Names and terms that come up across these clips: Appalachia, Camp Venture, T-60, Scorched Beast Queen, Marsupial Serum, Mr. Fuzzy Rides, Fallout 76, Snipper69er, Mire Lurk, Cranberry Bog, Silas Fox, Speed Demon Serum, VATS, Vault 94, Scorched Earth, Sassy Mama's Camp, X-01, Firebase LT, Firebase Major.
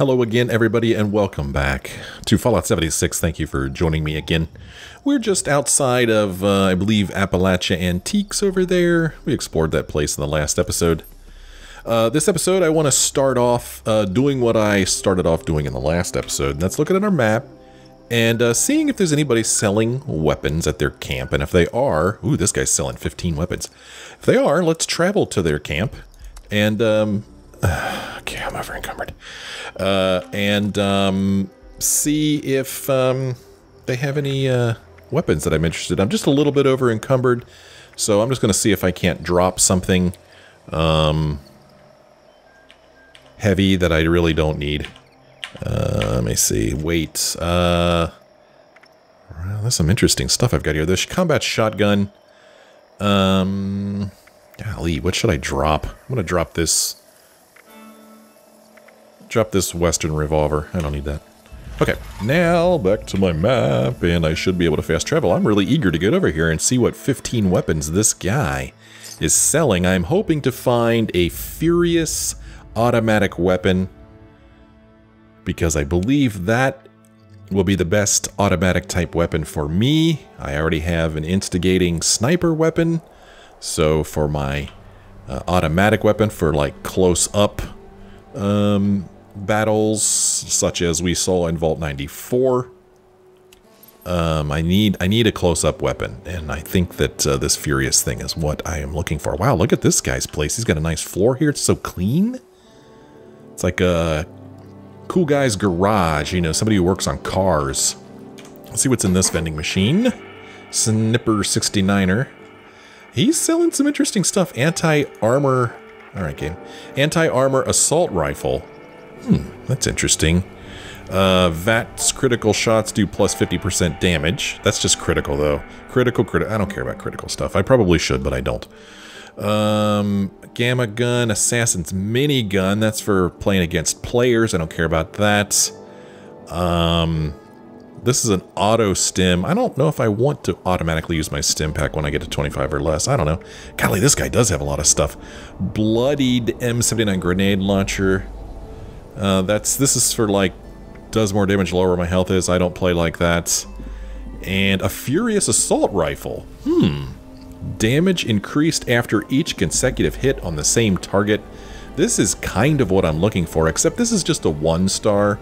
Hello again, everybody, and welcome back to Fallout 76. Thank you for joining me again. We're just outside of, I believe, Appalachia Antiques over there. We explored that place in the last episode. This episode, I want to start off doing what I started off doing in the last episode. And that's looking at our map and seeing if there's anybody selling weapons at their camp. And if they are... Ooh, this guy's selling 15 weapons. If they are, let's travel to their camp and... okay, I'm over encumbered. See if they have any weapons that I'm interested in. I'm just a little bit over encumbered, so I'm just going to see if I can't drop something heavy that I really don't need. Let me see. Wait. Well, there's some interesting stuff I've got here. There's combat shotgun. Golly, what should I drop? I'm going to drop this. Drop this Western revolver. I don't need that. Okay, now back to my map, and I should be able to fast travel. I'm really eager to get over here and see what 15 weapons this guy is selling. I'm hoping to find a Furious automatic weapon, because I believe that will be the best automatic type weapon for me. I already have an instigating sniper weapon, so for my automatic weapon for like close up battles such as we saw in Vault 94. I need a close-up weapon, and I think that this Furious thing is what I am looking for. Wow, look at this guy's place. He's got a nice floor here. It's so clean. It's like a cool guy's garage, you know, somebody who works on cars. Let's see what's in this vending machine. Snipper69er. He's selling some interesting stuff. Anti-armor. Alright, game. Anti-armor assault rifle. That's interesting. VAT's critical shots do plus 50% damage. That's just critical, though. Critical. I don't care about critical stuff. I probably should, but I don't. Gamma gun, assassin's minigun. That's for playing against players. I don't care about that. This is an auto stim. I don't know if I want to automatically use my stim pack when I get to 25 or less. I don't know. Golly, this guy does have a lot of stuff. Bloodied M79 grenade launcher. This is for, like, does more damage lower my health is. I don't play like that. And a Furious assault rifle. Damage increased after each consecutive hit on the same target. This is kind of what I'm looking for, except this is just a 1-star.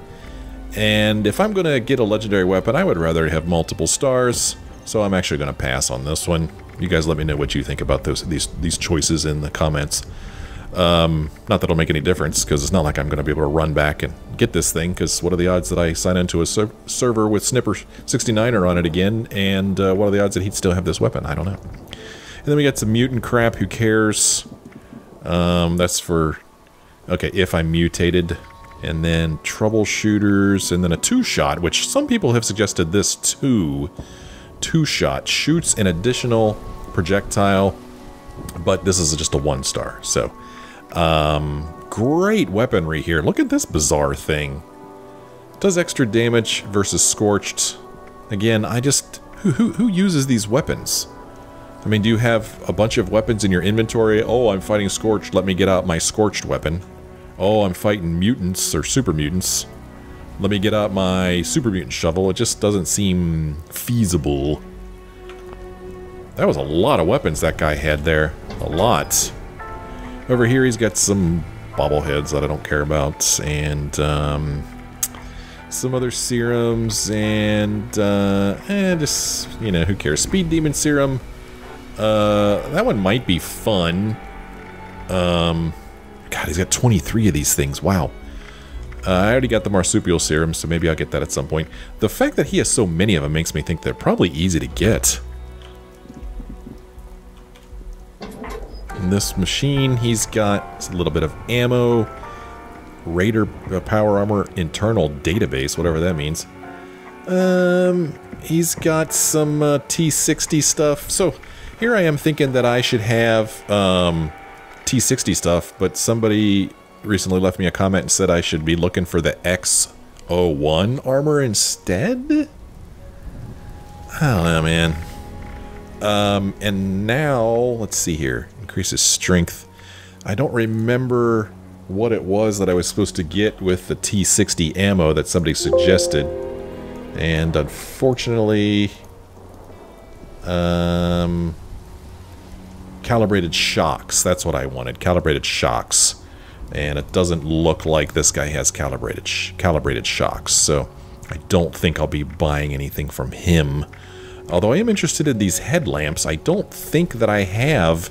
And if I'm going to get a legendary weapon, I would rather have multiple stars. So I'm actually going to pass on this one. You guys let me know what you think about these choices in the comments. Not that it'll make any difference, because it's not like I'm going to be able to run back and get this thing, because what are the odds that I sign into a server with Snipper69er on it again, and what are the odds that he'd still have this weapon? I don't know. And then we got some mutant crap. Who cares? That's for... Okay, if I'm mutated... And then troubleshooters, and then a two-shot, which some people have suggested this too. Two-shot shoots an additional projectile, but this is just a 1-star. So, great weaponry here. Look at this bizarre thing. Does extra damage versus Scorched. Again, I just... Who uses these weapons? I mean, do you have a bunch of weapons in your inventory? Oh, I'm fighting Scorched. Let me get out my Scorched weapon. Oh, I'm fighting mutants or super mutants. Let me get out my super mutant shovel. It just doesn't seem feasible. That was a lot of weapons that guy had there. A lot. Over here he's got some bobbleheads that I don't care about. And some other serums. And just, you know, who cares. Speed Demon Serum. That one might be fun. God, he's got 23 of these things. Wow. I already got the Marsupial Serum, so maybe I'll get that at some point. The fact that he has so many of them makes me think they're probably easy to get. In this machine, he's got a little bit of ammo, Raider power armor, internal database, whatever that means. He's got some T-60 stuff. So here I am thinking that I should have... T-60 stuff, but somebody recently left me a comment and said I should be looking for the X-01 armor instead? I don't know, man. And now, let's see here. Increases strength. I don't remember what it was that I was supposed to get with the T-60 ammo that somebody suggested. And unfortunately, calibrated shocks. That's what I wanted. Calibrated shocks. And it doesn't look like this guy has calibrated shocks. So I don't think I'll be buying anything from him. Although I am interested in these headlamps. I don't think that I have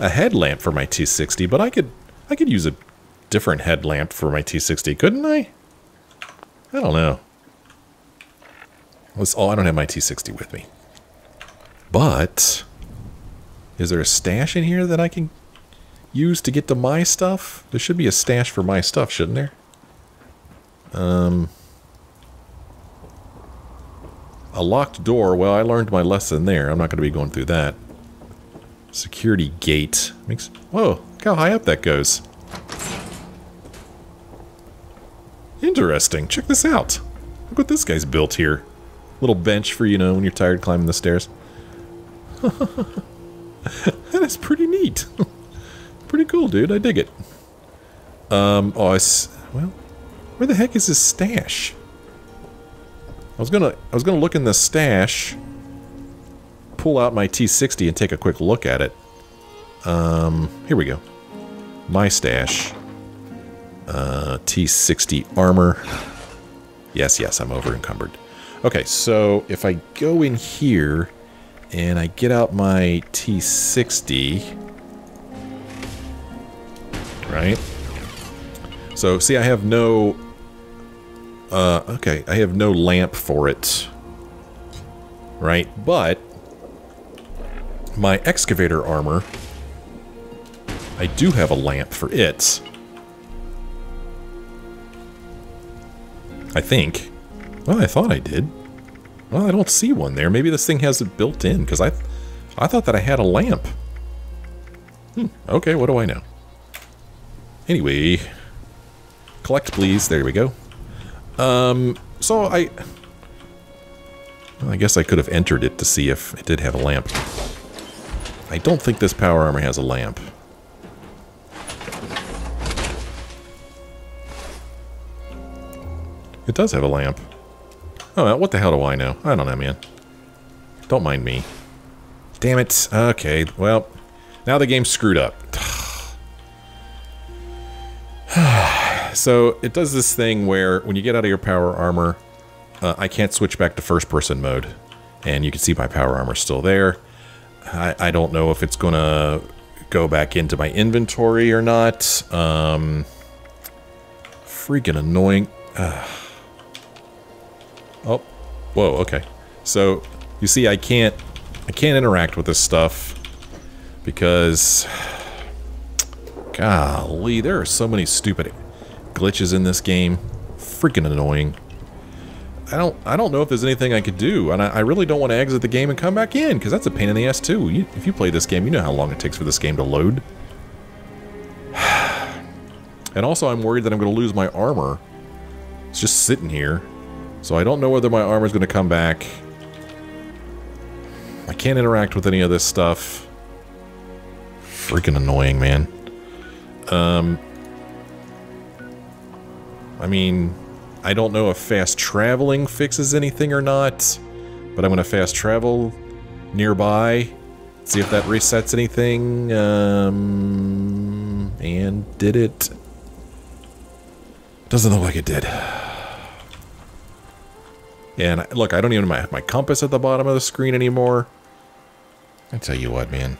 a headlamp for my T-60, but I could use a different headlamp for my T-60, couldn't I? I don't know. Oh, I don't have my T-60 with me. But is there a stash in here that I can use to get to my stuff? There should be a stash for my stuff, shouldn't there? A locked door. Well, I learned my lesson there. I'm not going to be going through that. Security gate. Makes. Whoa, look how high up that goes. Interesting. Check this out. Look what this guy's built here. Little bench for, you know, when you're tired climbing the stairs. That is pretty neat. Pretty cool, dude. I dig it. Oh, well, where the heck is his stash? I was gonna look in the stash, pull out my T-60 and take a quick look at it. Here we go. My stash. T-60 armor. Yes, I'm over encumbered. Okay, so if I go in here and I get out my T-60, right? So see, I have no, okay, I have no lamp for it, right? But my excavator armor, I do have a lamp for it, I think. Well, I thought I did. Well, I don't see one there. Maybe this thing has it built in, because I thought that I had a lamp. Okay, what do I know? Anyway, collect please. There we go. So I guess I could have entered it to see if it did have a lamp. I don't think this power armor has a lamp. It does have a lamp. Oh, what the hell do I know? I don't know, man. Don't mind me. Damn it. Okay, well, now the game's screwed up. So it does this thing where when you get out of your power armor, I can't switch back to first person mode. And you can see my power armor's still there. I don't know if it's gonna go back into my inventory or not. Freaking annoying. Oh, whoa, okay. So you see I can't interact with this stuff because, golly, there are so many stupid glitches in this game. Freaking annoying. I don't know if there's anything I could do, and I really don't want to exit the game and come back in, because that's a pain in the ass too. If you play this game, you know how long it takes for this game to load. And also I'm worried that I'm going to lose my armor. It's just sitting here. So I don't know whether my armor's going to come back. I can't interact with any of this stuff. Freaking annoying, man. I mean, I don't know if fast traveling fixes anything or not, but I'm going to fast travel nearby, see if that resets anything. And did it? Doesn't look like it did. And look, I don't even have my compass at the bottom of the screen anymore. I tell you what, man.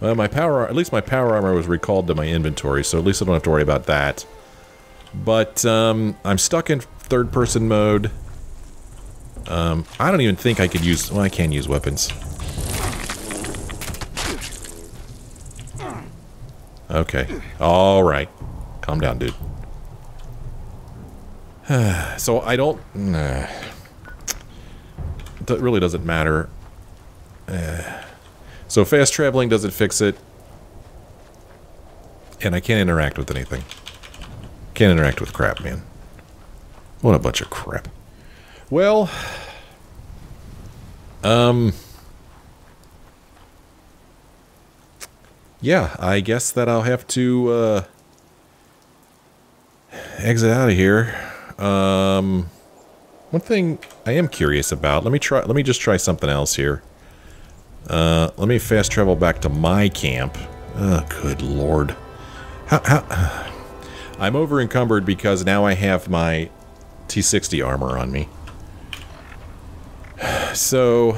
Well, at least my power armor was recalled to my inventory, so at least I don't have to worry about that. But I'm stuck in third-person mode. I don't even think I could use. Well, I can use weapons. Okay. All right. Calm down, dude. So I don't. It really doesn't matter. So fast traveling doesn't fix it, and I can't interact with anything. Can't interact with crap, man. What a bunch of crap. Well, yeah, I guess that I'll have to exit out of here. One thing I am curious about, let me just try something else here. Let me fast travel back to my camp. Oh, good lord. I'm over encumbered because now I have my T-60 armor on me. So,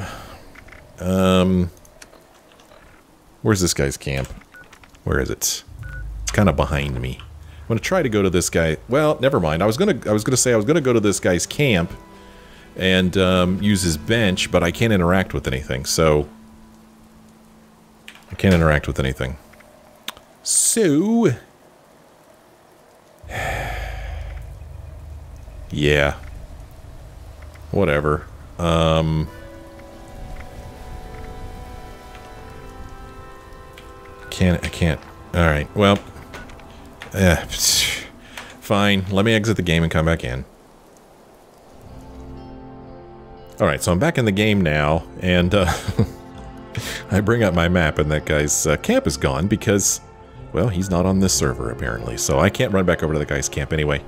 where's this guy's camp? Where is it? It's kind of behind me. I'm gonna try to go to this guy. Well, never mind. I was gonna go to this guy's camp and use his bench, but I can't interact with anything. So I can't interact with anything. So yeah, whatever. I can't. All right. Well, fine. Let me exit the game and come back in. All right. So I'm back in the game now, and I bring up my map, and that guy's camp is gone because, well, he's not on this server apparently. So I can't run back over to the guy's camp anyway,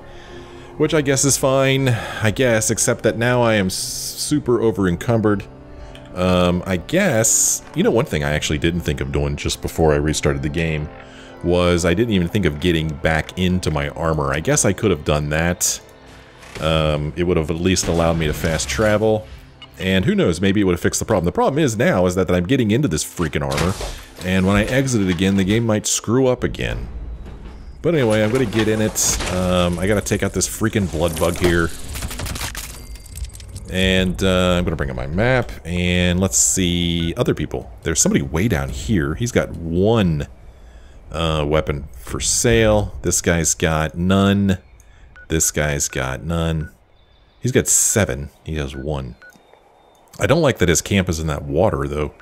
which I guess is fine. I guess, except that now I am super over encumbered. I guess, you know, one thing I actually didn't think of doing just before I restarted the game was I didn't even think of getting back into my armor. I guess I could have done that. It would have at least allowed me to fast travel, and who knows, maybe it would have fixed the problem. The problem is now is that I'm getting into this freaking armor, and when I exit it again, the game might screw up again. But anyway, I'm gonna get in it. I gotta take out this freaking blood bug here. And I'm gonna bring up my map, and let's see other people. There's somebody way down here. He's got one weapon for sale. This guy's got none. This guy's got none. He's got 7. He has 1. I don't like that his camp is in that water, though.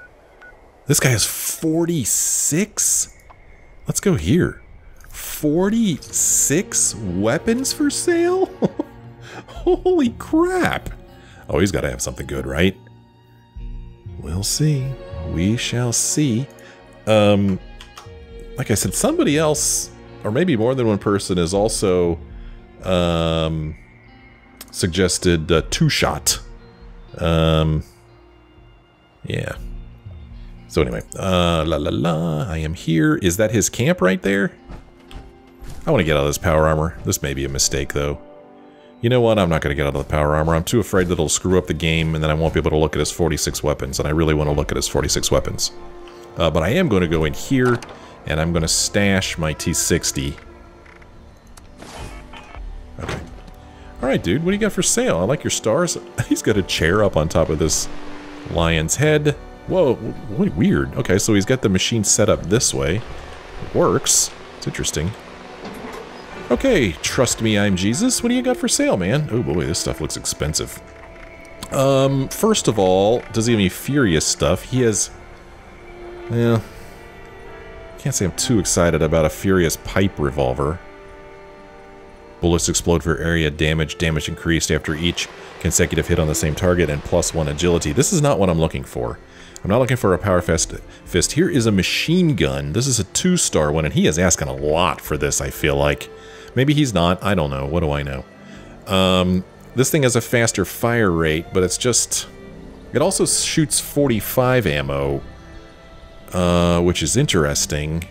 This guy has 46? Let's go here. 46 weapons for sale? Holy crap! Oh, he's got to have something good, right? We'll see. We shall see. Like I said, somebody else, or maybe more than one person, has also suggested two-shot. Yeah. So anyway, I am here. Is that his camp right there? I want to get out of this power armor. This may be a mistake, though. You know what? I'm not going to get out of the power armor. I'm too afraid that it'll screw up the game, and then I won't be able to look at his 46 weapons, and I really want to look at his 46 weapons. But I am going to go in here, and I'm going to stash my T-60. Okay. Alright, dude. What do you got for sale? I like your stars. He's got a chair up on top of this lion's head. Whoa, what weird. Okay, so he's got the machine set up this way. It works. It's interesting. Okay, trust me, I'm Jesus. What do you got for sale, man? Oh boy, this stuff looks expensive. First of all, does he have any furious stuff? He has... well, can't say I'm too excited about a furious pipe revolver. Bullets explode for area damage. Damage increased after each consecutive hit on the same target, and +1 agility. This is not what I'm looking for. I'm not looking for a power fist. Here is a machine gun. This is a 2-star one, and he is asking a lot for this, I feel like. Maybe he's not. I don't know. What do I know? This thing has a faster fire rate, but it's just... it also shoots 45 ammo, which is interesting.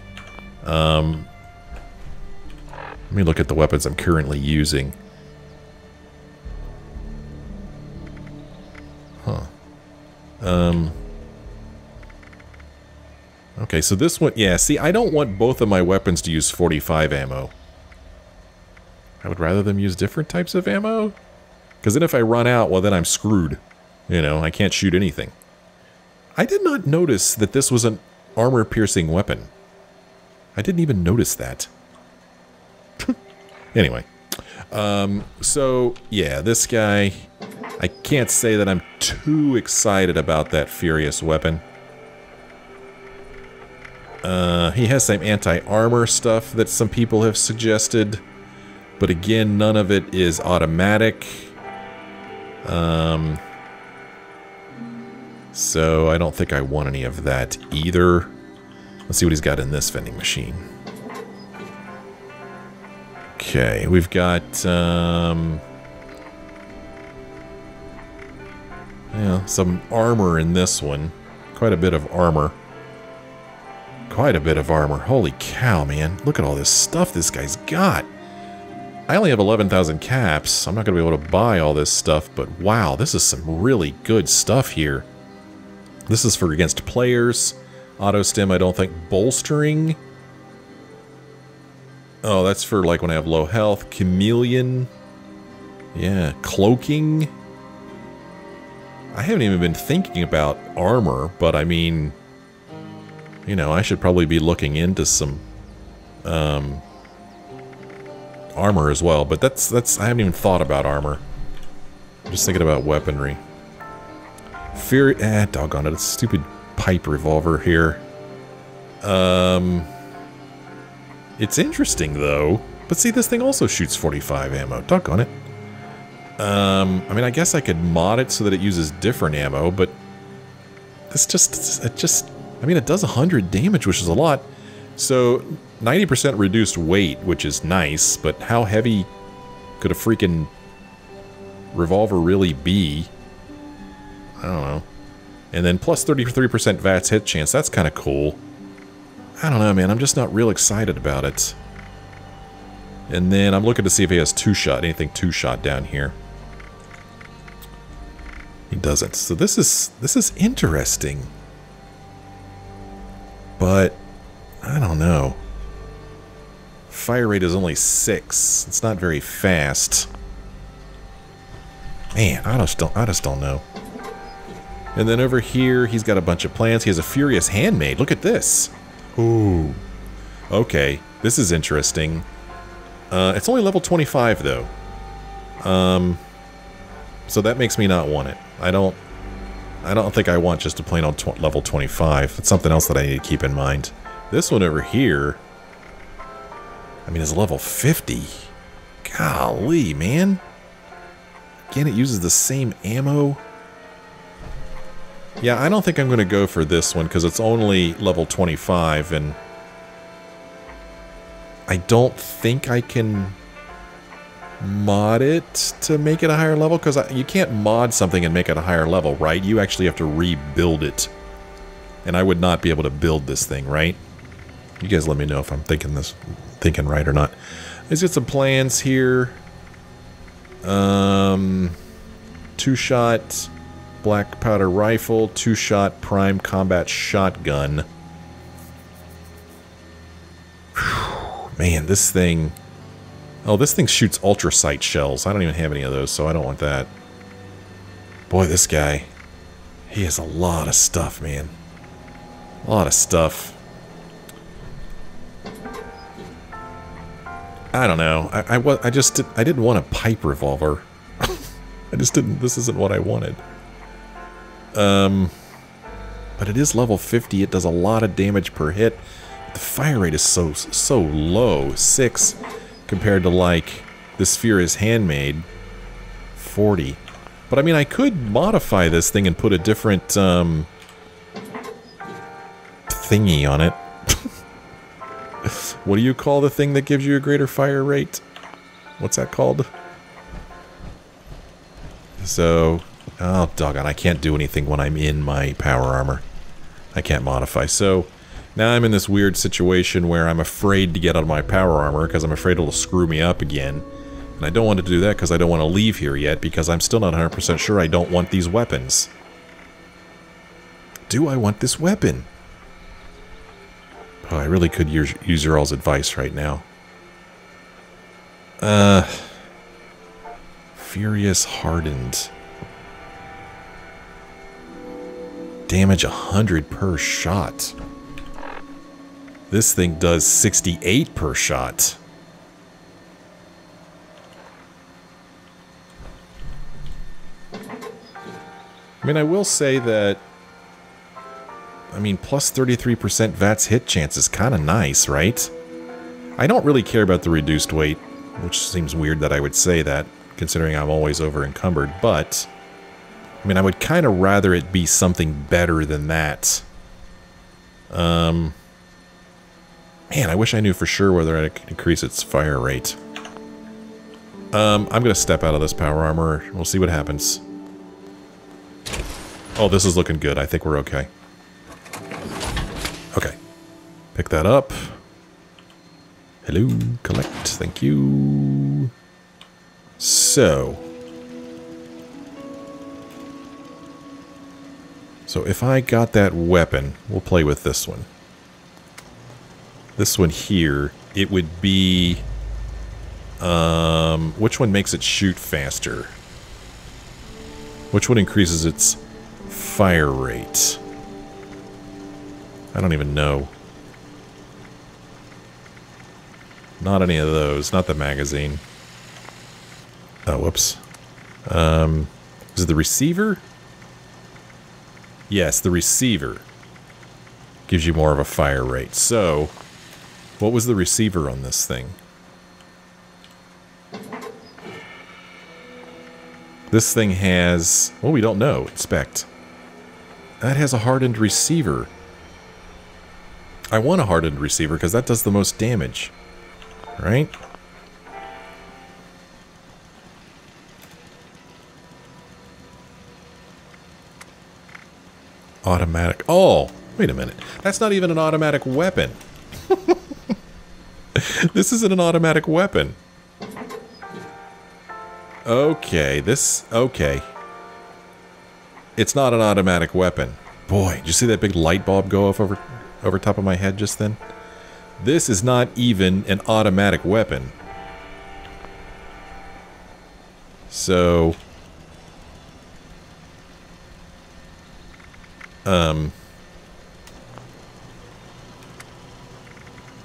Let me look at the weapons I'm currently using. Huh. Okay, so this one... yeah, see, I don't want both of my weapons to use 45 ammo. I would rather them use different types of ammo. Because then if I run out, well, then I'm screwed. You know, I can't shoot anything. I did not notice that this was an armor-piercing weapon. I didn't even notice that. Anyway. So, yeah, this guy... I can't say that I'm too excited about that furious weapon. He has some anti-armor stuff that some people have suggested, but again, none of it is automatic. So I don't think I want any of that either. Let's see what he's got in this vending machine. Okay, we've got, yeah, some armor in this one. Quite a bit of armor. Quite a bit of armor. Holy cow, man. Look at all this stuff this guy's got. I only have 11,000 caps. I'm not going to be able to buy all this stuff, but wow, this is some really good stuff here. This is for against players. Auto-stim, I don't think. Bolstering. Oh, that's for like when I have low health. Chameleon. Yeah, cloaking. I haven't even been thinking about armor, but I mean, you know, I should probably be looking into some armor as well. But that's I haven't even thought about armor. I'm just thinking about weaponry. Fury, doggone it, it's a stupid pipe revolver here. It's interesting though. But see, this thing also shoots 45 ammo. Doggone it. I mean, I guess I could mod it so that it uses different ammo, but it's just, I mean, it does 100 damage, which is a lot. So 90% reduced weight, which is nice, but how heavy could a freaking revolver really be? I don't know. And then plus 33% VATS hit chance. That's kind of cool. I don't know, man. I'm just not real excited about it. And then I'm looking to see if he has two-shot, anything two-shot down here. He doesn't. So this is interesting. But I don't know. Fire rate is only 6. It's not very fast. Man, I just don't know. And then over here, he's got a bunch of plants. He has a furious handmaid. Look at this. Ooh. Okay, this is interesting. It's only level 25 though, so that makes me not want it. I don't think I want just a plain old level 25. It's something else that I need to keep in mind. This one over here, I mean, is level 50. Golly, man! Again, it uses the same ammo. Yeah, I don't think I'm going to go for this one because it's only level 25 and. I don't think I can mod it to make it a higher level, because you can't mod something and make it a higher level, right? You actually have to rebuild it. And I would not be able to build this thing, right? You guys let me know if I'm thinking right or not. Let's get some plans here. Two-shot black powder rifle, two-shot prime combat shotgun. Man, this thing... Oh, this thing shoots ultrasight shells. I don't even have any of those, so I don't want that. Boy, this guy... He has a lot of stuff, man. A lot of stuff. I don't know. I didn't want a pipe revolver. I just didn't... This isn't what I wanted. But it is level 50. It does a lot of damage per hit. The fire rate is so low, 6, compared to like this furious handmaid, 40. But I mean, I could modify this thing and put a different thingy on it. What do you call the thing that gives you a greater fire rate? What's that called? So, oh doggone, I can't do anything when I'm in my power armor. I can't modify. So. Now I'm in this weird situation where I'm afraid to get out of my power armor because I'm afraid it'll screw me up again. And I don't want to do that because I don't want to leave here yet because I'm still not 100% sure I don't want these weapons. Do I want this weapon? Oh, I really could use your all's advice right now. Furious Hardened. Damage 100 per shot. This thing does 68 per shot. I mean, I will say that... I mean, plus 33% VATS hit chance is kind of nice, right? I don't really care about the reduced weight, which seems weird that I would say that, considering I'm always over-encumbered, but... I mean, I would kind of rather it be something better than that. Man, I wish I knew for sure whether I could increase its fire rate. I'm going to step out of this power armor. We'll see what happens. Oh, this is looking good. I think we're okay. Okay. Pick that up. Hello. Collect. Thank you. So if I got that weapon, we'll play with this one. This one here, it would be... which one makes it shoot faster? Which one increases its fire rate? I don't even know. Not any of those. Not the magazine. Oh, whoops. Is it the receiver? Yes, the receiver gives you more of a fire rate. So, what was the receiver on this thing? This thing has... well, we don't know. Inspect. That has a hardened receiver. I want a hardened receiver because that does the most damage. Right? Automatic. Oh! Wait a minute. That's not even an automatic weapon. This isn't an automatic weapon. Okay, this... okay. It's not an automatic weapon. Boy, did you see that big light bulb go off over top of my head just then? This is not even an automatic weapon. So...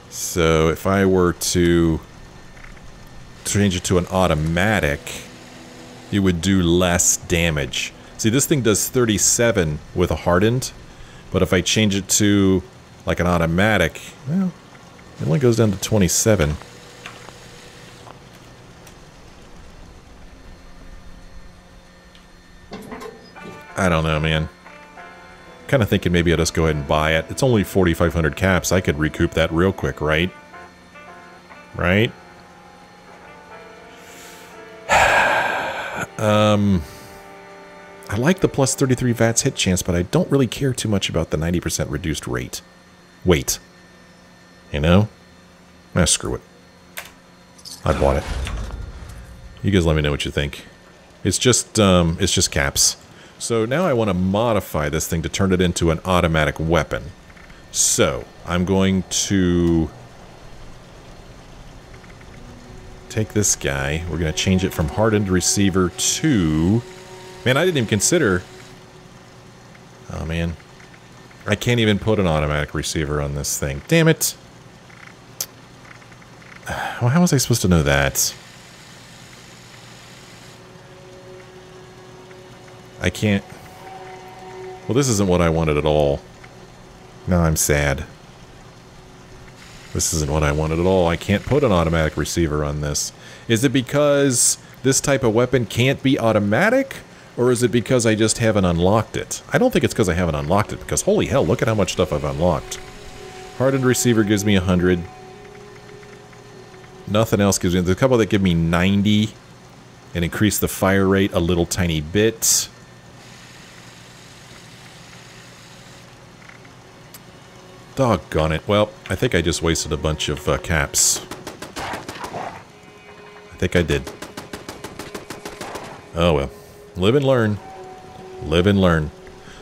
so if I were to change it to an automatic... it would do less damage. See, this thing does 37 with a hardened, but if I change it to like an automatic, well, it only goes down to 27. I don't know, man. Kind of thinking maybe I'll just go ahead and buy it. It's only 4,500 caps. I could recoup that real quick, right? Right? I like the plus 33 VATS hit chance, but I don't really care too much about the 90% reduced rate. Wait. You know? Ah, screw it. I bought it. You guys let me know what you think. It's just caps. So now I want to modify this thing to turn it into an automatic weapon. So, I'm going to... take this guy. We're going to change it from hardened receiver to... man, I didn't even consider... oh, man. I can't even put an automatic receiver on this thing. Damn it. Well, how was I supposed to know that? I can't... well, this isn't what I wanted at all. Now I'm sad. This isn't what I wanted at all. I can't put an automatic receiver on this. Is it because this type of weapon can't be automatic? Or is it because I just haven't unlocked it? I don't think it's because I haven't unlocked it, because holy hell, look at how much stuff I've unlocked. Hardened receiver gives me 100. Nothing else gives me... there's a couple that give me 90 and increase the fire rate a little tiny bit. Doggone it. Well, I think I just wasted a bunch of caps. I think I did. Oh well. Live and learn. Live and learn.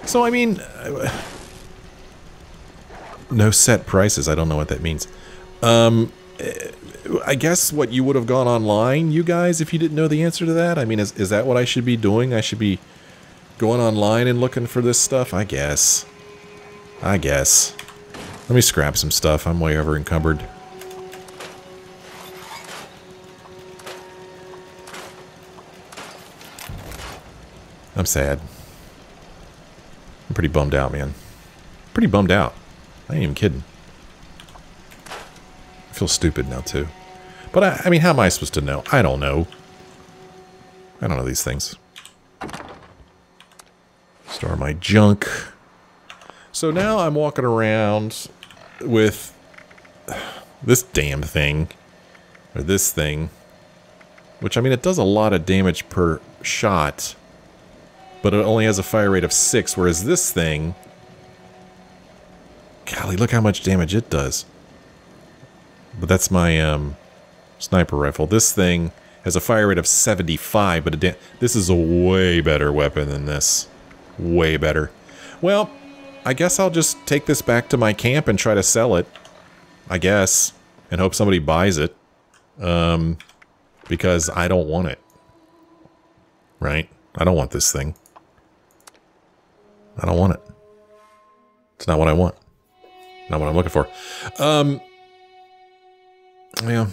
So, I mean... no set prices. I don't know what that means. I guess what you would have gone online, you guys, if you didn't know the answer to that? I mean, is that what I should be doing? I should be going online and looking for this stuff? I guess. I guess. Let me scrap some stuff. I'm way over encumbered. I'm sad. I'm pretty bummed out, man. Pretty bummed out. I ain't even kidding. I feel stupid now, too. But, I mean, how am I supposed to know? I don't know. I don't know these things. Store my junk. So now I'm walking around with this damn thing, or this thing, which, I mean, it does a lot of damage per shot, but it only has a fire rate of 6, whereas this thing, golly, look how much damage it does. But that's my sniper rifle. This thing has a fire rate of 75, but this is a way better weapon than this. Way better. Well, I guess I'll just take this back to my camp and try to sell it, I guess, and hope somebody buys it, because I don't want it, right? I don't want this thing. I don't want it. It's not what I want. Not what I'm looking for. Yeah.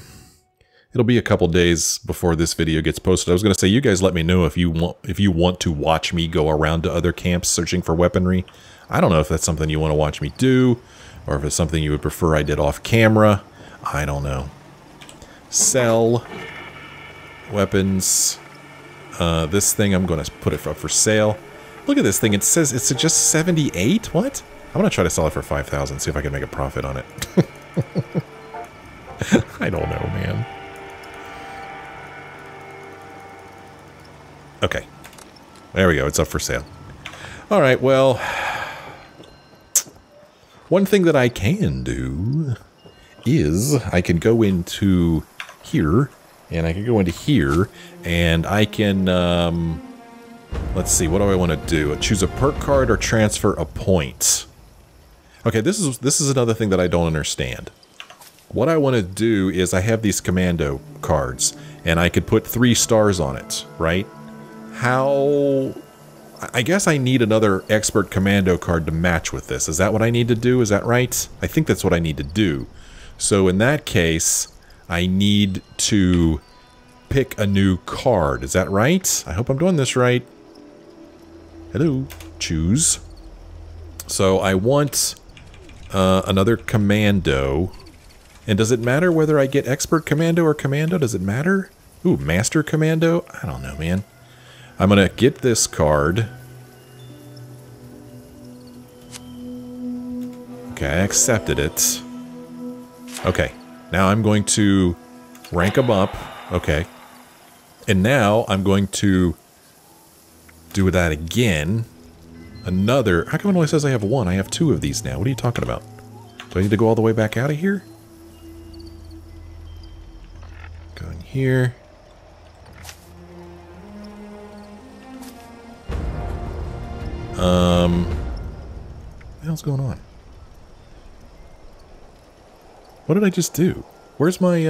It'll be a couple days before this video gets posted. I was going to say, you guys let me know if you want to watch me go around to other camps searching for weaponry. I don't know if that's something you want to watch me do, or if it's something you would prefer I did off camera. I don't know. Sell weapons. This thing, I'm going to put it up for sale. Look at this thing. It says it's just 78. What? I'm going to try to sell it for 5,000. See if I can make a profit on it. I don't know, man. Okay, there we go. It's up for sale. All right, well, one thing that I can do is I can go into here, and I can go into here, and I can, let's see, what do I want to do? Choose a perk card or transfer a point. Okay, this is another thing that I don't understand. What I want to do is I have these commando cards, and I could put 3 stars on it, right? How, I guess I need another expert commando card to match with this. Is that what I need to do? Is that right? I think that's what I need to do. So in that case, I need to pick a new card. Is that right? I hope I'm doing this right. Hello. Choose. So I want another commando. And does it matter whether I get expert commando or commando? Does it matter? Ooh, master commando? I don't know, man. I'm going to get this card. Okay, I accepted it. Okay, now I'm going to rank them up. Okay. And now I'm going to do that again. Another. How come it only says I have one? I have 2 of these now. What are you talking about? Do I need to go all the way back out of here? Go in here. What the hell's going on? What did I just do? Where's my,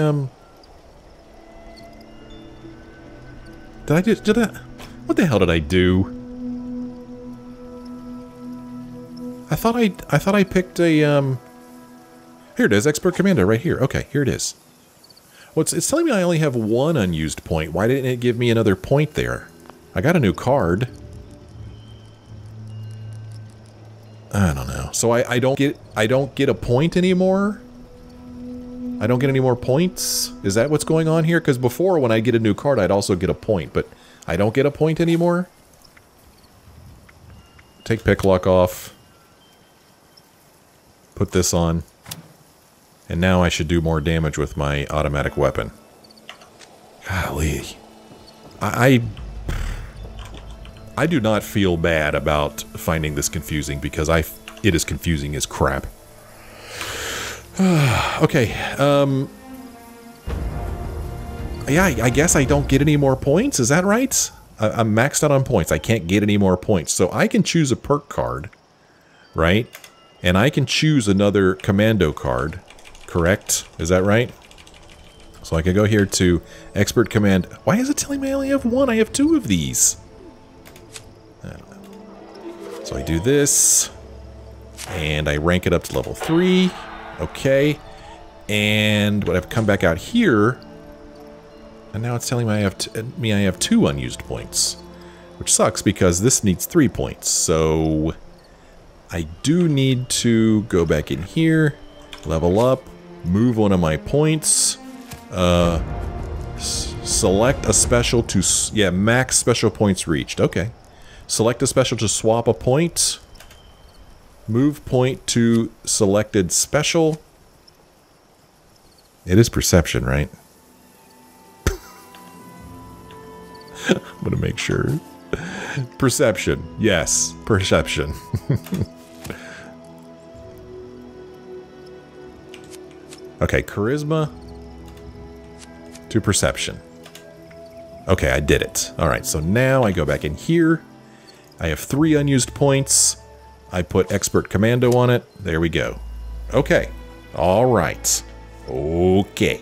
what the hell did I do? I thought I picked a, here it is, Expert Commando, right here. Okay, here it is. Well, it's telling me I only have 1 unused point. Why didn't it give me another point there? I got a new card. I don't know. So I don't get a point anymore. I don't get any more points. Is that what's going on here? Because before, when I get a new card, I'd also get a point, but I don't get a point anymore. Take picklock off. Put this on. And now I should do more damage with my automatic weapon. Golly. I do not feel bad about finding this confusing, because it is confusing as crap. Okay, yeah, I guess I don't get any more points, is that right? I'm maxed out on points, I can't get any more points. So I can choose a perk card, right? And I can choose another commando card, correct? Is that right? So I can go here to Expert Command. Why is it telling me I only have 1? I have 2 of these. So I do this, and I rank it up to level 3, okay, and when I've come back out here, and now it's telling me I have 2 unused points, which sucks because this needs 3 points, so I do need to go back in here, level up, move one of my points, select a special to, yeah, max special points reached, okay. Select a special to swap a point. Move point to selected special. It is perception, right? I'm going to make sure. Perception. Yes. Perception. Okay. Charisma to perception. Okay. I did it. All right. So now I go back in here. I have 3 unused points. I put Expert Commando on it. There we go. Okay. All right. Okay.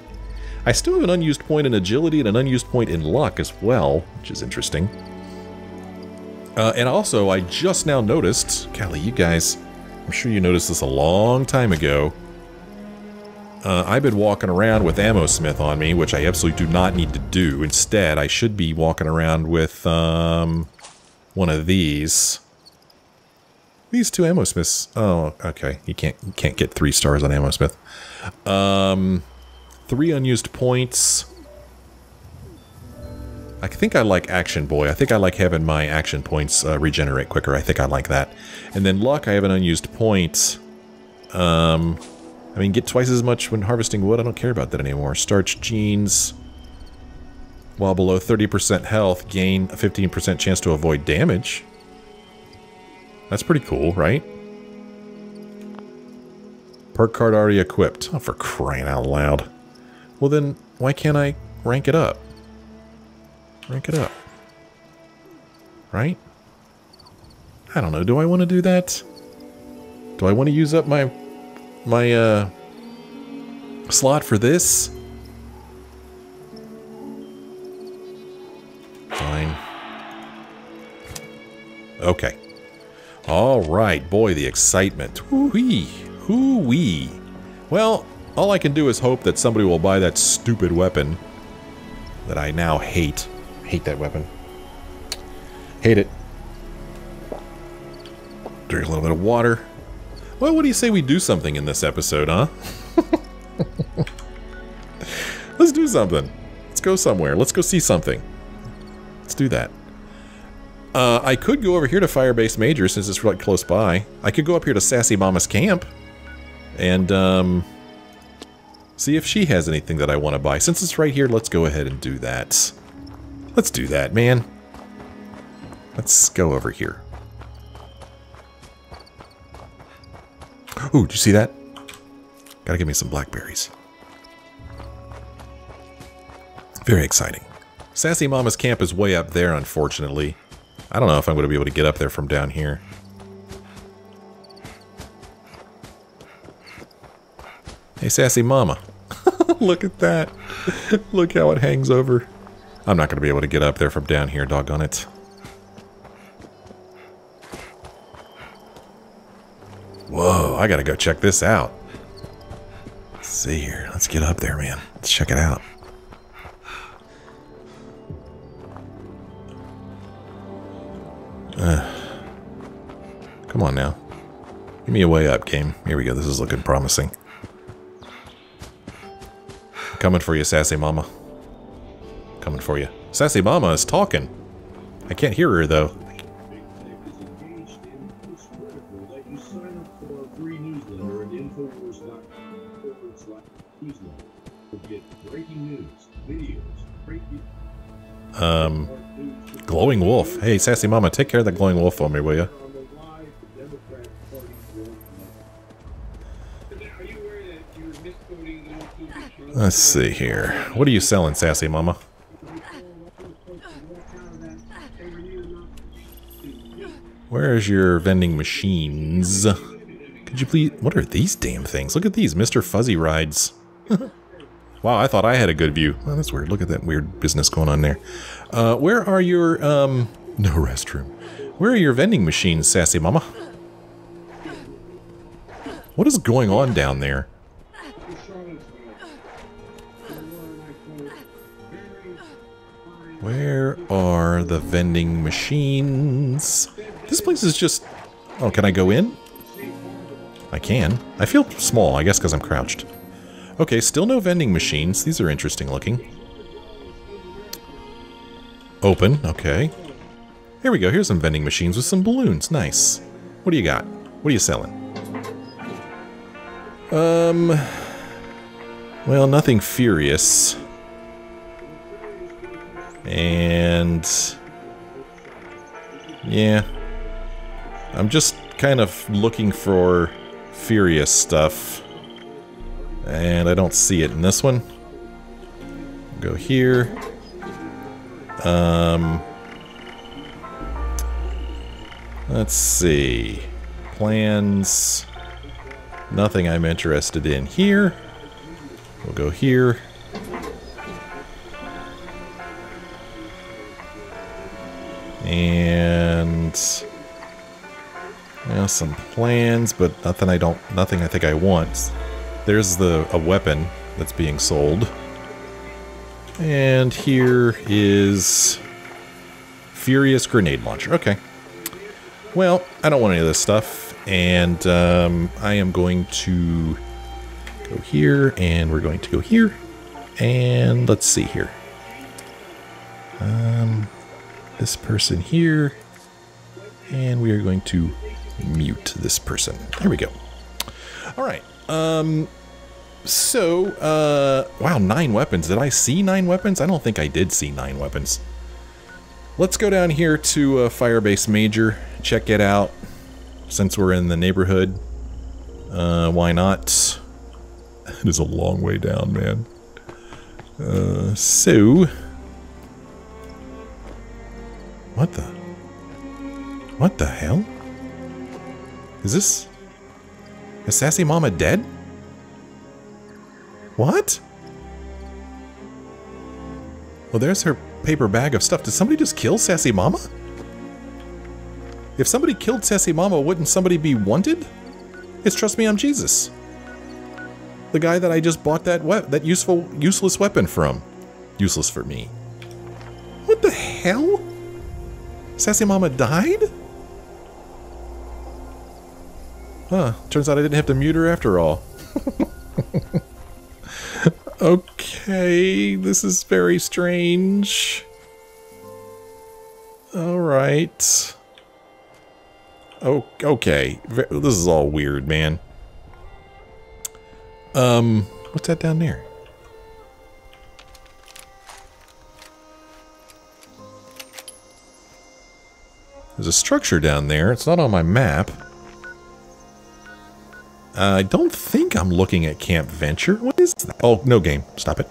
I still have an unused point in agility and an unused point in luck as well, which is interesting. And also, I just now noticed, Callie, you guys, I'm sure you noticed this a long time ago. I've been walking around with Ammo Smith on me, which I absolutely do not need to do. Instead, I should be walking around with one of these. These 2 Ammo Smiths. Oh, okay. You can't get 3 stars on Ammo Smith. 3 unused points. I think I like Action Boy. I think I like having my action points regenerate quicker. I think I like that. And then luck, I have an unused point. I mean, get twice as much when harvesting wood. I don't care about that anymore. Starch Jeans. While below 30% health, gain a 15% chance to avoid damage. That's pretty cool, right? Perk card already equipped. Oh, for crying out loud. Well then, why can't I rank it up? Rank it up. Right? I don't know. Do I want to do that? Do I want to use up my slot for this? Fine. Okay. All right, boy, the excitement. Hoo-wee. Hoo-wee. Well, all I can do is hope that somebody will buy that stupid weapon that I now hate. Hate that weapon. Hate it. Drink a little bit of water. Well, what do you say we do something in this episode, huh? Let's do something. Let's go somewhere. Let's go see something. Let's do that. I could go over here to Firebase Major since it's right close by. I could go up here to Sassy Mama's Camp and see if she has anything that I want to buy. Since it's right here, let's go ahead and do that. Let's do that, man. Let's go over here. Ooh, did you see that? Gotta give me some blackberries. Very exciting. Sassy Mama's Camp is way up there, unfortunately. I don't know if I'm going to be able to get up there from down here. Hey, Sassy Mama. Look at that. Look how it hangs over. I'm not going to be able to get up there from down here, doggone it. Whoa, I got to go check this out. Let's see here. Let's get up there, man. Let's check it out. Come on now. Give me a way up, game. Here we go. This is looking promising. Coming for you, Sassy Mama. Coming for you. Sassy Mama is talking. I can't hear her, though. Glowing wolf. Hey, Sassy Mama, take care of that glowing wolf for me, will ya? Let's see here. What are you selling, Sassy Mama? Where is your vending machines? Could you please... What are these damn things? Look at these, Mr. Fuzzy Rides. Wow, I thought I had a good view. Well, that's weird. Look at that weird business going on there. Where are your... no restroom. Where are your vending machines, Sassy Mama? What is going on down there? Where are the vending machines? This place is just... Oh, can I go in? I can. I feel small, I guess, because I'm crouched. Okay, still no vending machines. These are interesting looking. Open, okay. Here we go. Here's some vending machines with some balloons. Nice. What do you got? What are you selling? Well, nothing furious. And... yeah. I'm just kind of looking for furious stuff. And I don't see it in this one. Go here. Let's see. Plans. Nothing I'm interested in here. We'll go here. And yeah, some plans, but nothing I think I want. There's a weapon that's being sold. And here is Furious Grenade Launcher. Okay. Well, I don't want any of this stuff, and I am going to go here, and we're going to go here, and let's see here. This person here, and we are going to mute this person. There we go. All right. Wow, 9 weapons. Did I see 9 weapons? I don't think I did see 9 weapons. Let's go down here to Firebase Major, check it out, since we're in the neighborhood. Why not? It is a long way down, man. What the hell? Is Sassy Mama dead? What? Well, there's her paper bag of stuff. Did somebody just kill Sassy Mama? If somebody killed Sassy Mama, wouldn't somebody be wanted? It's Trust Me, I'm Jesus. The guy that I just bought that useless weapon from. Useless for me. What the hell? Sassy Mama died? Huh, turns out I didn't have to mute her after all. Okay, this is very strange. Alright. Oh, okay. This is all weird, man. What's that down there? There's a structure down there. It's not on my map. I don't think I'm looking at Camp Venture. What is that? Oh, no game. Stop it.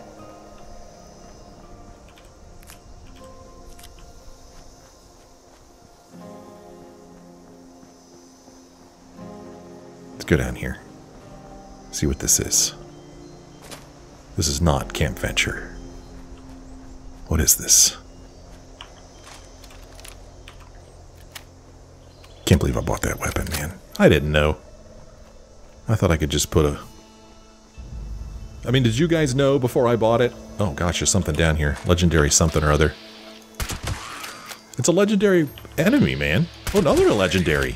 Let's go down here. See what this is. This is not Camp Venture. What is this? Can't believe I bought that weapon, man. I didn't know. I thought I could just put a... I mean, did you guys know before I bought it? Oh gosh, there's something down here. Legendary something or other. It's a legendary enemy, man. Oh, another legendary.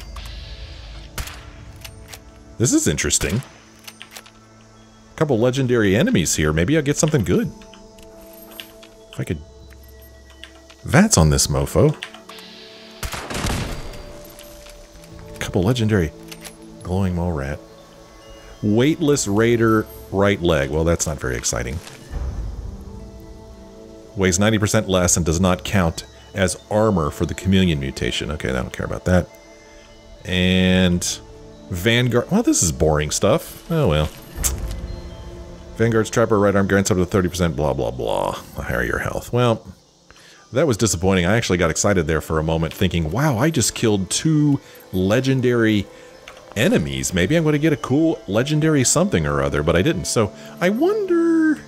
This is interesting. A couple legendary enemies here. Maybe I'll get something good. If I could... Vats on this mofo. A couple legendary... Glowing mole rat. Weightless raider right leg. Well, that's not very exciting. Weighs 90% less and does not count as armor for the chameleon mutation. Okay, I don't care about that. And Vanguard. Well, this is boring stuff. Oh, well. Vanguard's trapper right arm grants up to 30% blah, blah, blah. The higher your health. Well, that was disappointing. I actually got excited there for a moment thinking, wow, I just killed 2 legendary enemies. Maybe I'm going to get a cool legendary something or other, but I didn't. So I wonder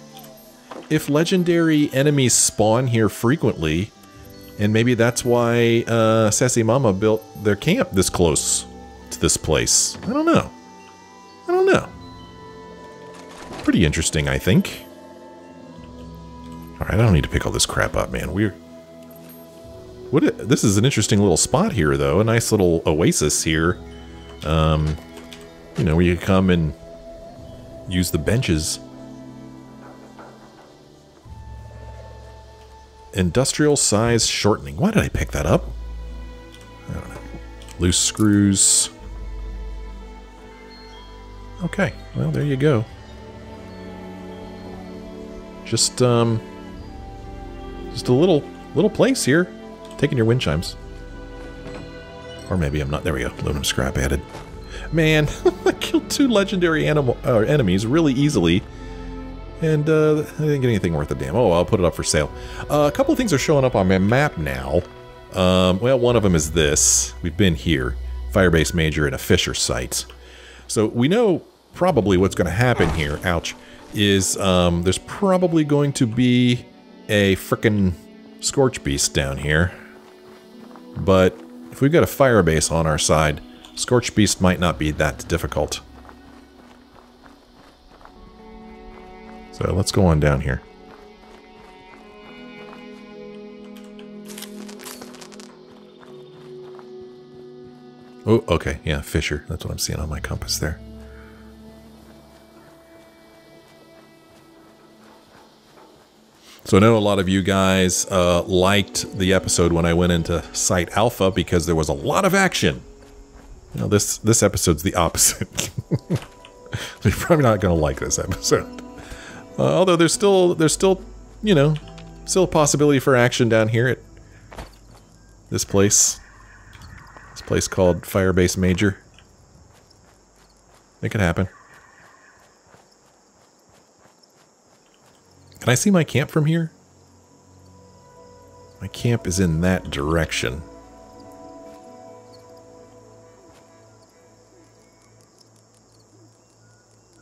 if legendary enemies spawn here frequently, and maybe that's why Sassy Mama built their camp this close to this place. I don't know. I don't know. Pretty interesting, I think. All right, I don't need to pick all this crap up, man. We're... What? This is an interesting little spot here, though. A nice little oasis here. You know, where you come and use the benches. Industrial size shortening. Why did I pick that up? I don't know. Loose screws. Okay, well, there you go. Just a little place here. Taking your wind chimes. Or maybe I'm not. There we go. Aluminum scrap added. Man, I killed two legendary enemies really easily. And I didn't get anything worth a damn. Oh, I'll put it up for sale. A couple of things are showing up on my map now. Well, one of them is this. We've been here. Firebase Major and a Fisher site. So we know probably what's going to happen here. Ouch. Is there's probably going to be a frickin' Scorched Beast down here. But if we've got a Firebase on our side, Scorched Beast might not be that difficult. So let's go on down here. Oh, okay, yeah, Fisher. That's what I'm seeing on my compass there. So I know a lot of you guys liked the episode when I went into Site Alpha because there was a lot of action. You know, this episode's the opposite. So you're probably not going to like this episode. Although there's still, you know, still a possibility for action down here at this place. This place called Firebase Major. It could happen. Can I see my camp from here? My camp is in that direction.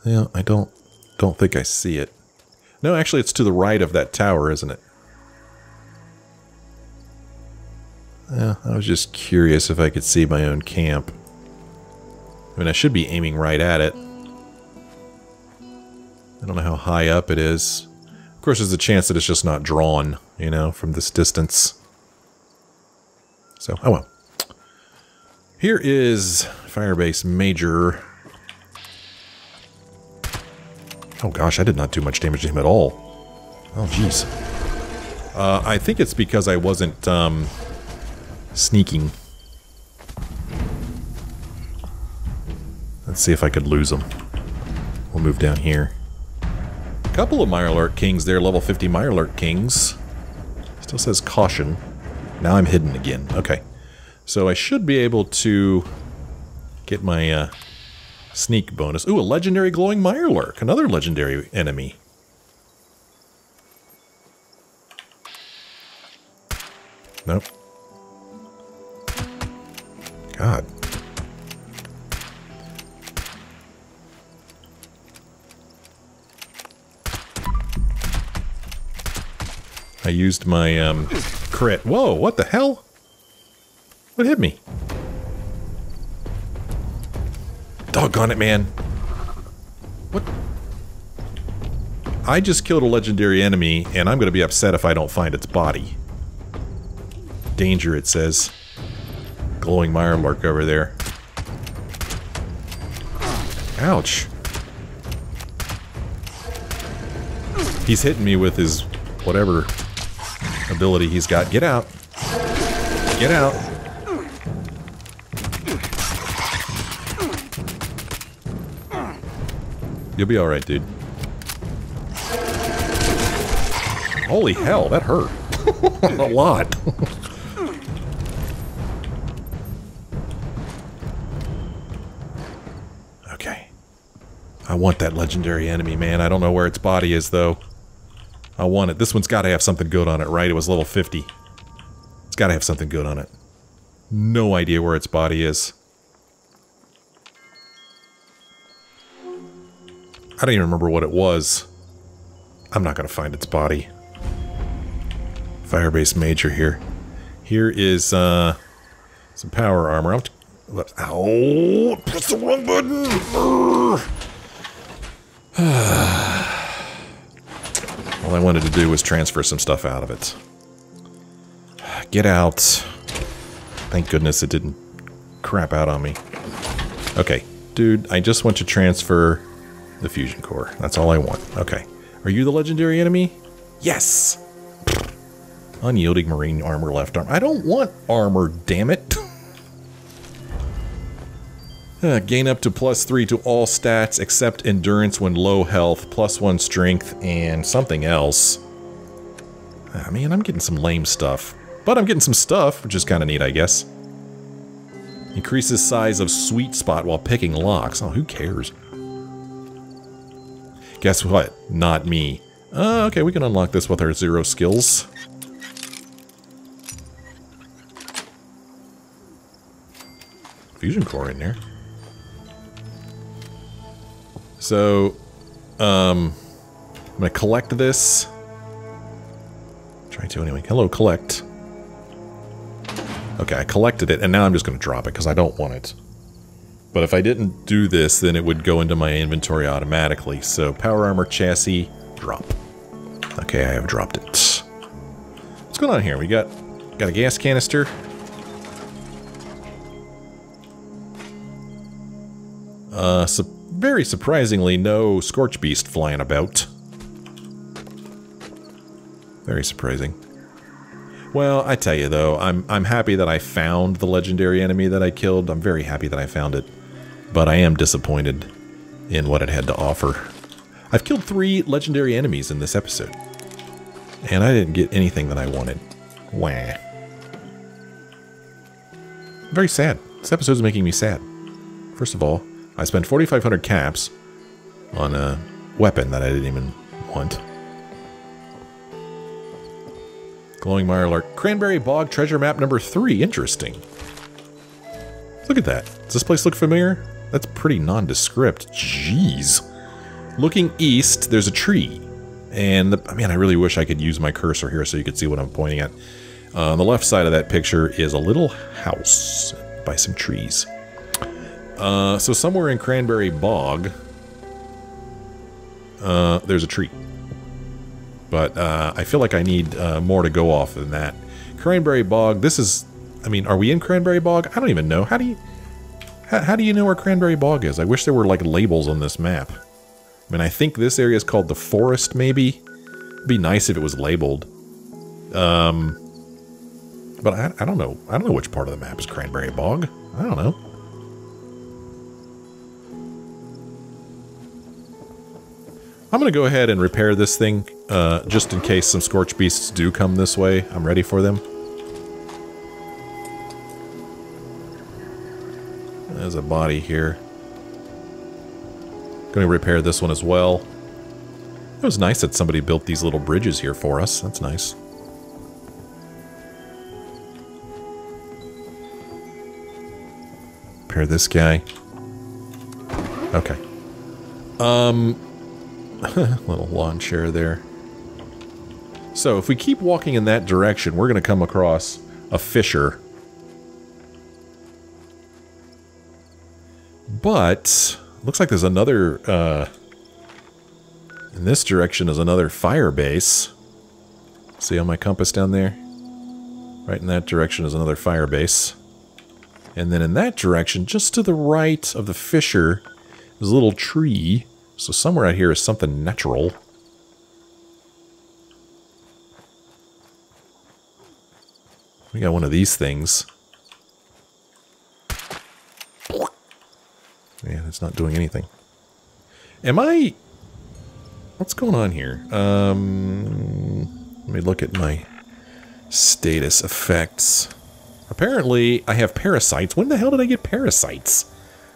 Yeah, I don't think I see it. No, actually it's to the right of that tower, isn't it? Yeah, I was just curious if I could see my own camp. I mean, I should be aiming right at it. I don't know how high up it is. Of course, there's a chance that it's just not drawn, you know, from this distance. So, oh well. Here is Firebase Major. Oh gosh, I did not do much damage to him at all. Oh jeez. I think it's because I wasn't, sneaking. Let's see if I could lose them. We'll move down here. A couple of Mire Alert Kings there, level 50 Mire Alert Kings. Still says caution. Now I'm hidden again. Okay. So I should be able to get my sneak bonus. Ooh, a legendary glowing Mire Lurk. Another legendary enemy. Nope. God. I used my crit. Whoa, what the hell? What hit me? Doggone it, man. What? I just killed a legendary enemy, and I'm going to be upset if I don't find its body. Danger, it says. Glowing Mire Lurk over there. Ouch. He's hitting me with his whatever ability he's got. Get out. Get out. You'll be alright, dude. Holy hell, that hurt. A lot. I want that legendary enemy, man. I don't know where its body is, though. I want it. This one's got to have something good on it, right? It was level 50. It's got to have something good on it. No idea where its body is. I don't even remember what it was. I'm not going to find its body. Firebase Major here. Here is some power armor. Ow! Press the wrong button! All I wanted to do was transfer some stuff out of it. Get out. Thank goodness it didn't crap out on me. Okay, dude, I just want to transfer the fusion core. That's all I want. Okay. Are you the legendary enemy? Yes! Unyielding marine armor left arm. I don't want armor, damn it! Gain up to +3 to all stats except endurance when low health, +1 strength, and something else. I mean, I'm getting some lame stuff. But I'm getting some stuff, which is kind of neat, I guess. Increases size of sweet spot while picking locks. Oh, who cares? Guess what? Not me. Okay, we can unlock this with our 0 skills. Fusion core in there. So, I'm gonna collect this. Try to anyway. Hello, collect. Okay, I collected it, and now I'm just going to drop it, because I don't want it. But if I didn't do this, then it would go into my inventory automatically. So, power armor chassis, drop. Okay, I have dropped it. What's going on here? We got a gas canister. So very surprisingly, no Scorched Beast flying about. Very surprising. Well, I tell you though, I'm happy that I found the legendary enemy that I killed. I'm very happy that I found it, but I am disappointed in what it had to offer. I've killed 3 legendary enemies in this episode, and I didn't get anything that I wanted. Wah. Very sad. This episode's making me sad. First of all, I spent 4,500 caps on a weapon that I didn't even want. Glowing Mirelark. Cranberry Bog treasure map number 3. Interesting. Look at that. Does this place look familiar? That's pretty nondescript. Jeez. Looking east, there's a tree. And, man, I really wish I could use my cursor here so you could see what I'm pointing at. On the left side of that picture is a little house by some trees. So somewhere in Cranberry Bog, there's a tree. But I feel like I need more to go off than that. Cranberry Bog, this is... I mean, are we in Cranberry Bog? I don't even know. How do you know where Cranberry Bog is? I wish there were, like, labels on this map. I mean, I think this area is called the forest, maybe? It'd be nice if it was labeled. But I don't know. I don't know which part of the map is Cranberry Bog. I don't know. I'm going to go ahead and repair this thing, just in case some Scorched Beasts do come this way. I'm ready for them. There's a body here. Going to repair this one as well. It was nice that somebody built these little bridges here for us. That's nice. Repair this guy. Okay. Little lawn chair there. So if we keep walking in that direction, we're going to come across a fissure. But looks like there's another. In this direction is another fire base. See on my compass down there? Right in that direction is another fire base. And then in that direction, just to the right of the fissure, is a little tree. So somewhere out here is something natural. We got one of these things. Man, it's not doing anything. Am I... What's going on here? Let me look at my status effects. Apparently, I have parasites. When the hell did I get parasites?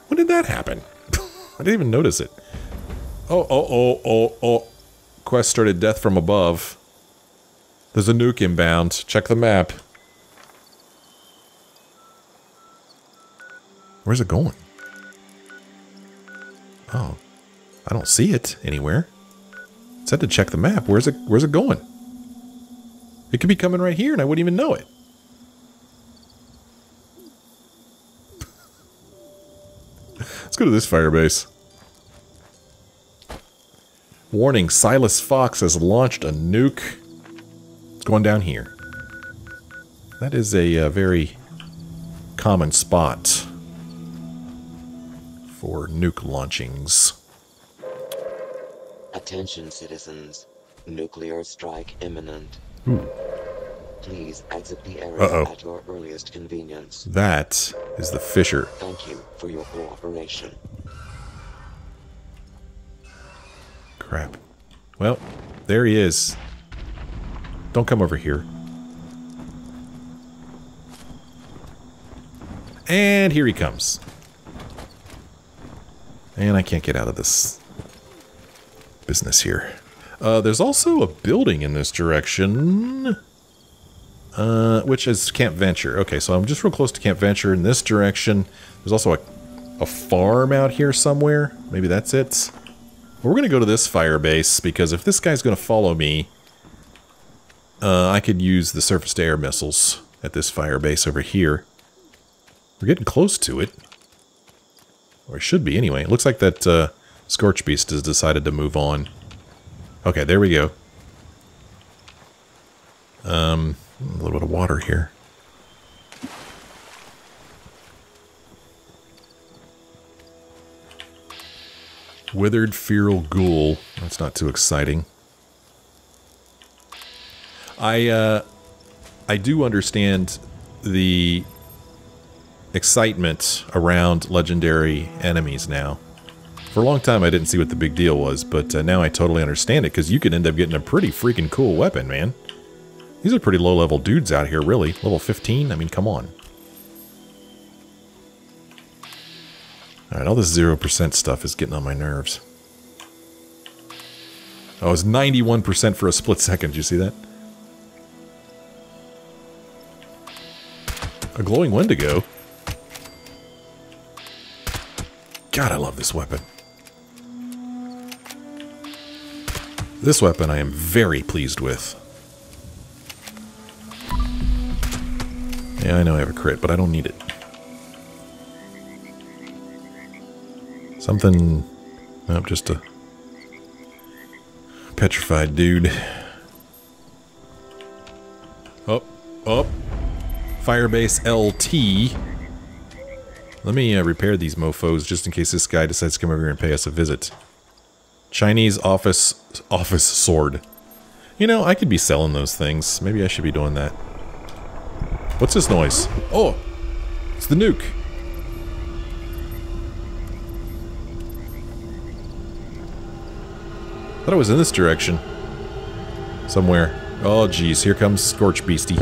When did that happen? I didn't even notice it. Oh. Quest started death from above. There's a nuke inbound. Check the map. Where's it going? Oh. I don't see it anywhere. It said to check the map. Where's it going? It could be coming right here and I wouldn't even know it. Let's go to this firebase. Warning, Silas Fox has launched a nuke. It's going down here. That is a very common spot for nuke launchings. Attention, citizens. Nuclear strike imminent. Please exit the area at your earliest convenience. That is the fissure. Thank you for your cooperation. Crap. Well, there he is. Don't come over here. And here he comes. And I can't get out of this business here. There's also a building in this direction, which is Camp Venture. Okay, so I'm just real close to Camp Venture in this direction. There's also a farm out here somewhere. Maybe that's it. We're going to go to this fire base, because if this guy's going to follow me, I could use the surface-to-air missiles at this fire base over here. We're getting close to it. Or it should be, anyway. It looks like that Scorched Beast has decided to move on. Okay, there we go. A little bit of water here. Withered feral ghoul. That's not too exciting. I do understand the excitement around legendary enemies now. For a long time I didn't see what the big deal was, but now I totally understand it, because you could end up getting a pretty freaking cool weapon, man. These are pretty low-level dudes out here, really. Level 15? I mean, come on. Alright, all this 0% stuff is getting on my nerves. Oh, it's 91% for a split second. Did you see that? A glowing wendigo? God, I love this weapon. This weapon I am very pleased with. Yeah, I know I have a crit, but I don't need it. Something... Nope, just a... petrified dude. Oh, oh. Firebase LT. Let me repair these mofos just in case this guy decides to come over here and pay us a visit. Chinese office sword. You know, I could be selling those things. Maybe I should be doing that. What's this noise? Oh! It's the nuke! Thought it was in this direction. Somewhere. Oh geez, here comes Scorch Beastie.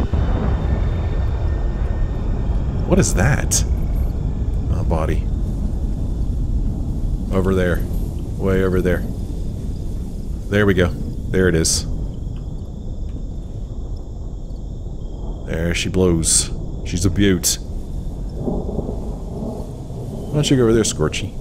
What is that? Oh, body. Over there. Way over there. There we go. There it is. There she blows. She's a beaut. Why don't you go over there, Scorchy?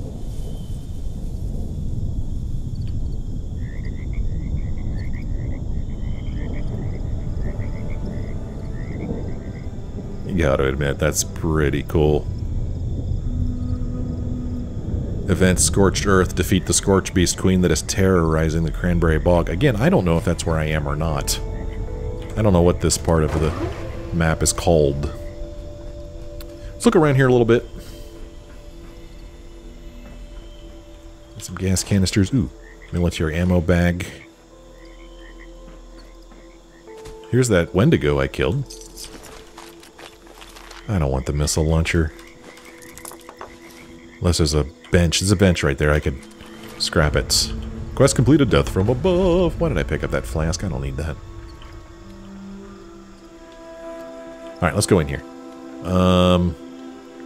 You gotta admit, that's pretty cool. Event Scorched Earth. Defeat the Scorched Beast Queen that is terrorizing the Cranberry Bog. Again, I don't know if that's where I am or not. I don't know what this part of the map is called. Let's look around here a little bit. Some gas canisters. Ooh, military ammo bag. Here's that Wendigo I killed. I don't want the missile launcher. Unless there's a bench. There's a bench right there. I could scrap it. Quest completed. Death from above. Why did I pick up that flask? I don't need that. Alright, let's go in here.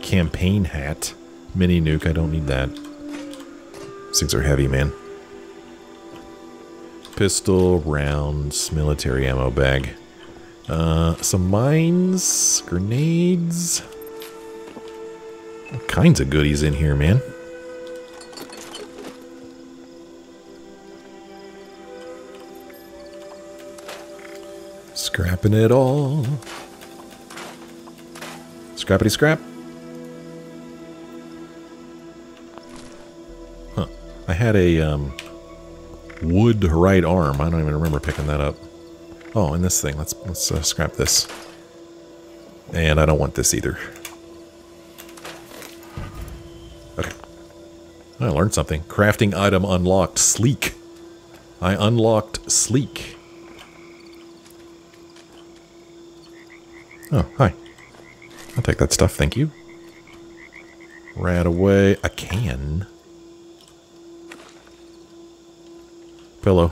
Campaign hat. Mini nuke, I don't need that. These things are heavy, man. Pistol, rounds, military ammo bag. Some mines, grenades. All kinds of goodies in here, man. Scrapping it all. Scrappity scrap. Huh. I had a wood right arm. I don't even remember picking that up. Oh, and this thing. Let's scrap this. And I don't want this either. Okay. I learned something. Crafting item unlocked. Sleek. I unlocked sleek. Oh, hi. I'll take that stuff, thank you. Right away. I can. Pillow.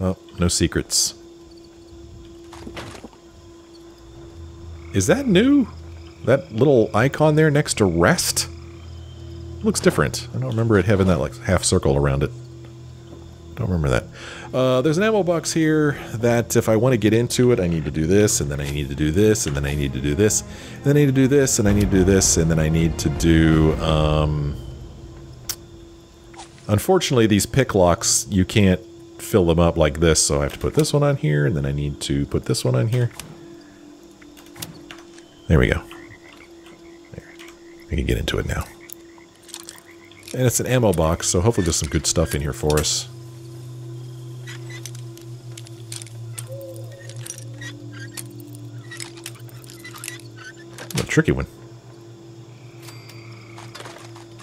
Oh, no secrets. Is that new? That little icon there next to rest? Looks different. I don't remember it having that like half circle around it. Don't remember that. There's an ammo box here that if I want to get into it, I need to do this, and then I need to do this, and then I need to do this, and then I need to do this, and I need to do this, and then I need to do... Unfortunately, these pick locks, you can't fill them up like this, so I have to put this one on here, and then I need to put this one on here. There we go. There. I can get into it now. And it's an ammo box, so hopefully there's some good stuff in here for us. A tricky one.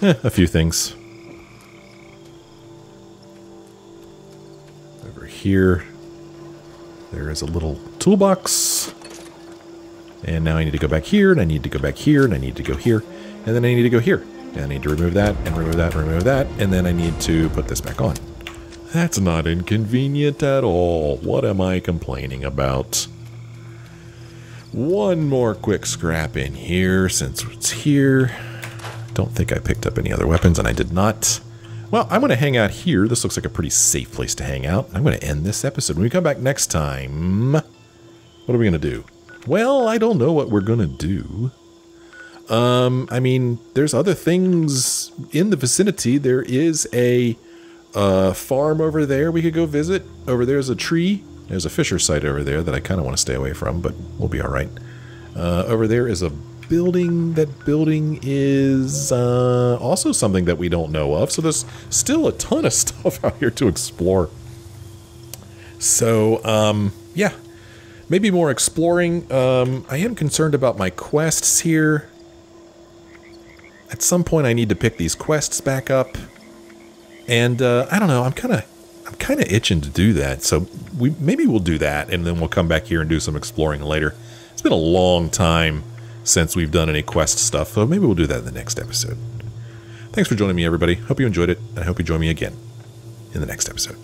Eh, a few things. Over here, there is a little toolbox. And now I need to go back here, and I need to go back here, and I need to go here, and then I need to go here. And I need to remove that, and remove that, and remove that, and then I need to put this back on. That's not inconvenient at all. What am I complaining about? One more quick scrap in here, since it's here. Don't think I picked up any other weapons, and I did not. Well, I'm going to hang out here. This looks like a pretty safe place to hang out. I'm going to end this episode. When we come back next time, what are we going to do? Well, I don't know what we're going to do. I mean, there's other things in the vicinity. There is a farm over there we could go visit. Over there's a tree. There's a fisher site over there that I kind of want to stay away from, but we'll be all right. Over there is a building. That building is also something that we don't know of. So there's still a ton of stuff out here to explore. So, yeah. Maybe more exploring. I am concerned about my quests here. At some point, I need to pick these quests back up, and I don't know. I'm kind of itching to do that. So maybe we'll do that, and then we'll come back here and do some exploring later. It's been a long time since we've done any quest stuff, so maybe we'll do that in the next episode. Thanks for joining me, everybody. Hope you enjoyed it, and I hope you join me again in the next episode.